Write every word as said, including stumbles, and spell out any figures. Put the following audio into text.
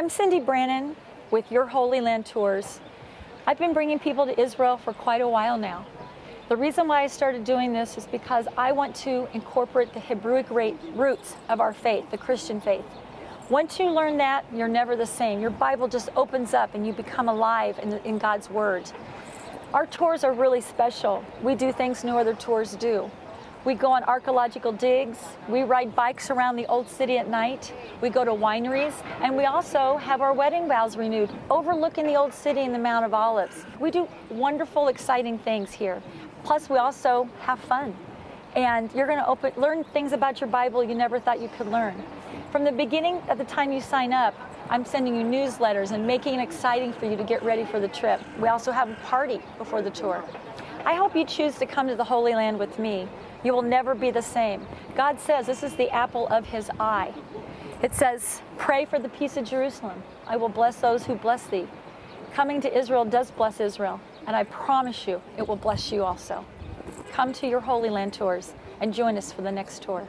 I'm Cindy Brannon with Your Holy Land Tours. I've been bringing people to Israel for quite a while now. The reason why I started doing this is because I want to incorporate the Hebraic roots of our faith, the Christian faith. Once you learn that, you're never the same. Your Bible just opens up and you become alive in, in God's Word. Our tours are really special. We do things no other tours do. We go on archaeological digs, we ride bikes around the old city at night, we go to wineries, and we also have our wedding vows renewed, overlooking the old city and the Mount of Olives. We do wonderful, exciting things here. Plus, we also have fun. And you're going to open, learn things about your Bible you never thought you could learn. From the beginning of the time you sign up, I'm sending you newsletters and making it exciting for you to get ready for the trip. We also have a party before the tour. I hope you choose to come to the Holy Land with me. You will never be the same. God says this is the apple of His eye. It says, pray for the peace of Jerusalem. I will bless those who bless thee. Coming to Israel does bless Israel, and I promise you it will bless you also. Come to Your Holy Land Tours and join us for the next tour.